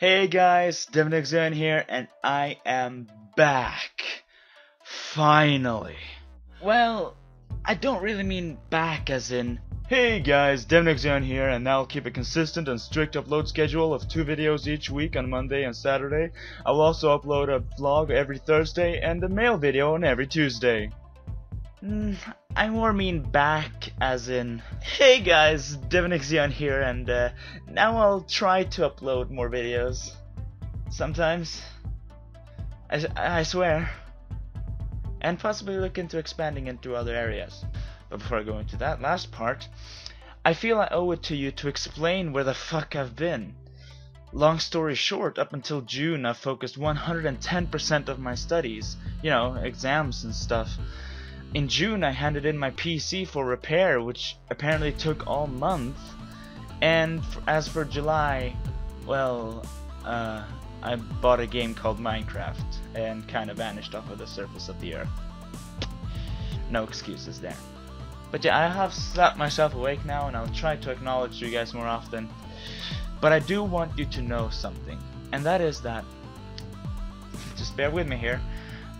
Hey guys, Devon Exceon here, and I am back. Finally. Well, I don't really mean back as in, hey guys, Devon Exceon here, and I'll keep a consistent and strict upload schedule of 2 videos each week on Monday and Saturday. I will also upload a vlog every Thursday and a mail video on every Tuesday. I more mean back as in, hey guys, Devon Exceon here, and now I'll try to upload more videos. Sometimes. I swear. And possibly look into expanding into other areas. But before I go into that last part, I feel I owe it to you to explain where the fuck I've been. Long story short, up until June I focused 110% of my studies, you know, exams and stuff. In June I handed in my PC for repair, which apparently took all month, and as for July, well, I bought a game called Minecraft and kind of vanished off of the surface of the earth. No excuses there. But yeah, I have slapped myself awake now, and I'll try to acknowledge you guys more often. But I do want you to know something, and that is that, just bear with me here,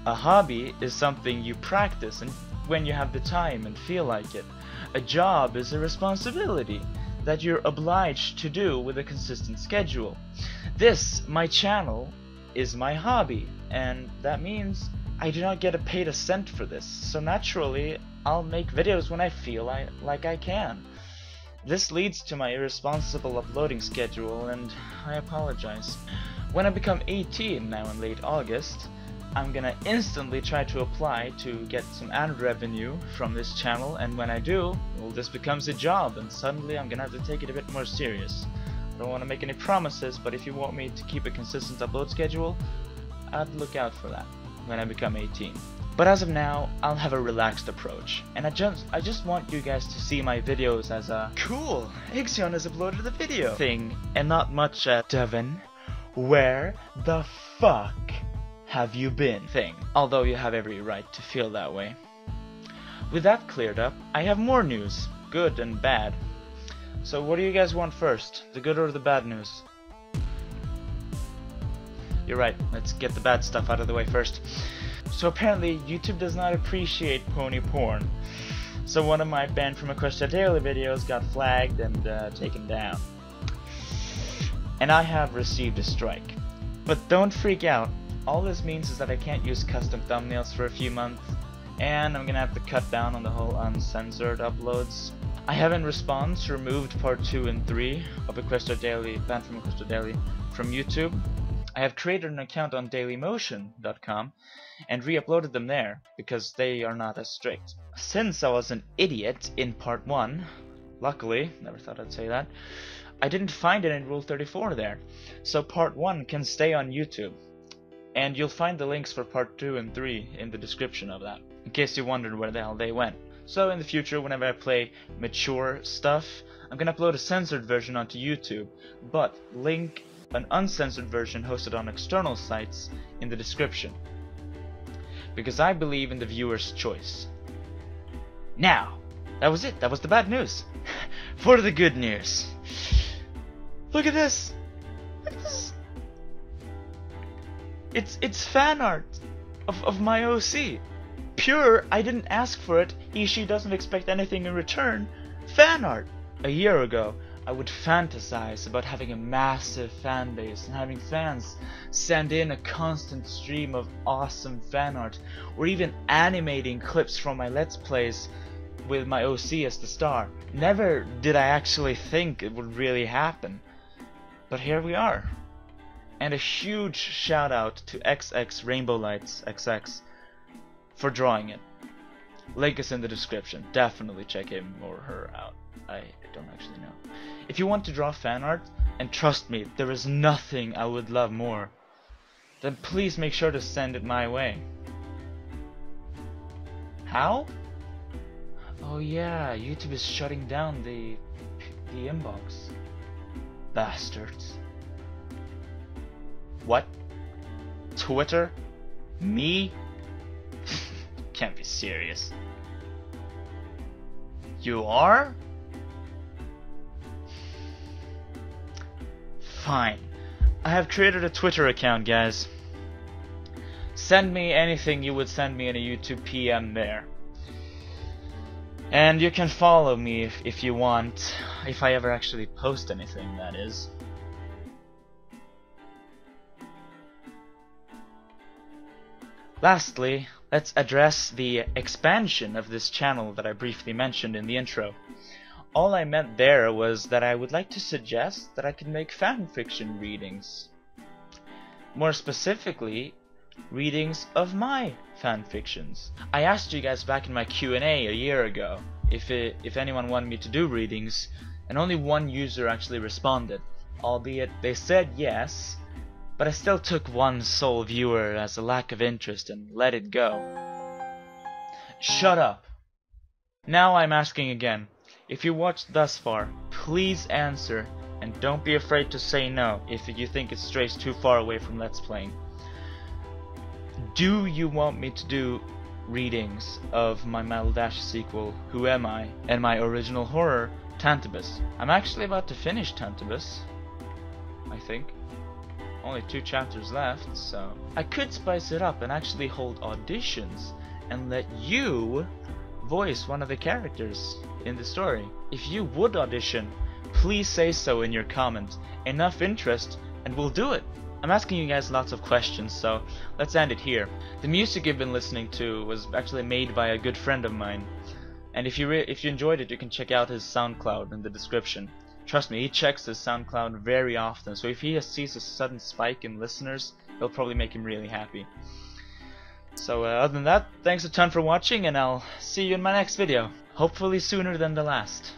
a hobby is something you practice and when you have the time and feel like it. A job is a responsibility that you're obliged to do with a consistent schedule. This, my channel, is my hobby, and that means I do not get paid a cent for this, so naturally I'll make videos when I feel like I can. This leads to my irresponsible uploading schedule, and I apologize. When I become 18 now in late August, I'm gonna instantly try to apply to get some ad revenue from this channel, and when I do, well, this becomes a job, and suddenly I'm gonna have to take it a bit more serious. I don't want to make any promises, but if you want me to keep a consistent upload schedule, I'd look out for that when I become 18. But as of now, I'll have a relaxed approach, and I just want you guys to see my videos as a cool, Exceon has uploaded the video thing, and not much a Devon, where the fuck have you been thing, although you have every right to feel that way. With that cleared up, I have more news, good and bad. So what do you guys want first, the good or the bad news? You're right, let's get the bad stuff out of the way first. So apparently YouTube does not appreciate pony porn. So one of my banned from Equestria Daily videos got flagged and taken down. And I have received a strike. But don't freak out. All this means is that I can't use custom thumbnails for a few months, and I'm gonna have to cut down on the whole uncensored uploads. I have in response removed part 2 and 3 of Equestria Daily, banned from Equestria Daily, from YouTube. I have created an account on dailymotion.com and re-uploaded them there because they are not as strict. Since I was an idiot in part 1, luckily, never thought I'd say that, I didn't find it in Rule 34 there, so part 1 can stay on YouTube. And you'll find the links for part 2 and 3 in the description of that, in case you wondered where the hell they went. So in the future, whenever I play mature stuff, I'm gonna upload a censored version onto YouTube, but link an uncensored version hosted on external sites in the description. Because I believe in the viewer's choice. Now, that was it, that was the bad news. For the good news. Look at this! Look at this! It's fan art of my OC. Pure, I didn't ask for it, she doesn't expect anything in return. Fan art. A year ago, I would fantasize about having a massive fan base and having fans send in a constant stream of awesome fan art, or even animating clips from my Let's Plays with my OC as the star. Never did I actually think it would really happen. But here we are. And a huge shout out to XxRainbowLightsxX for drawing it. Link is in the description. Definitely check him or her out. I don't actually know. If you want to draw fan art, and trust me, there is nothing I would love more, then please make sure to send it my way. How? Oh yeah, YouTube is shutting down the inbox. Bastards. What? Twitter? Me? Can't be serious. You are? Fine. I have created a Twitter account, guys. Send me anything you would send me in a YouTube PM there. And you can follow me if you want, if I ever actually post anything, that is. Lastly, let's address the expansion of this channel that I briefly mentioned in the intro. All I meant there was that I would like to suggest that I can make fanfiction readings. More specifically, readings of my fanfictions. I asked you guys back in my Q&A a year ago if anyone wanted me to do readings, and only one user actually responded, albeit they said yes, but I still took one sole viewer as a lack of interest and let it go. Shut up! Now I'm asking again. If you watched thus far, please answer, and don't be afraid to say no if you think it strays too far away from Let's Playing. Do you want me to do readings of my Metal Dash sequel, Who Am I?, and my original horror, Tantabus? I'm actually about to finish Tantabus, I think. Only 2 chapters left, so... I could spice it up and actually hold auditions and let you voice one of the characters in the story. If you would audition, please say so in your comment. Enough interest and we'll do it. I'm asking you guys lots of questions, so let's end it here. The music you've been listening to was actually made by a good friend of mine, and if you enjoyed it, you can check out his SoundCloud in the description. Trust me, he checks his SoundCloud very often, so if he sees a sudden spike in listeners, it'll probably make him really happy. So other than that, thanks a ton for watching, and I'll see you in my next video. Hopefully sooner than the last.